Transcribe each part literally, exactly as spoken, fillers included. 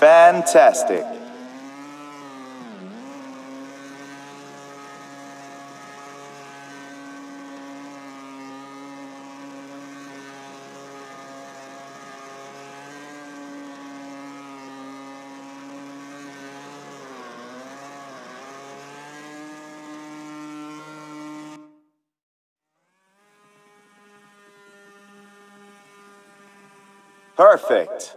Fantastic. Perfect.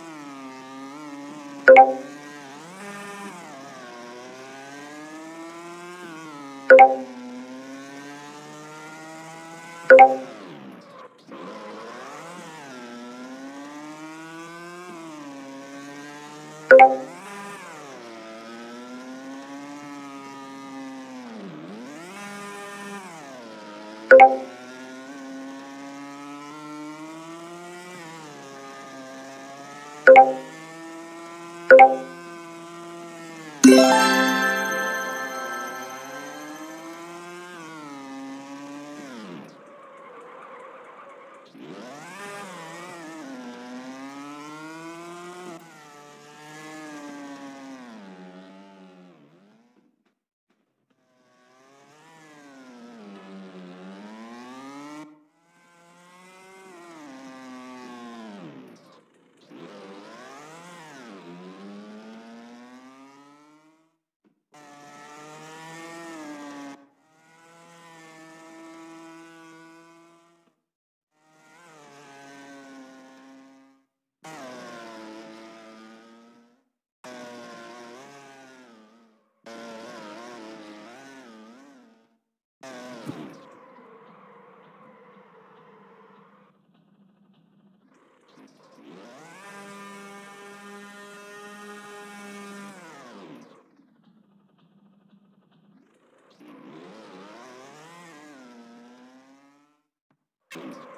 Thank you.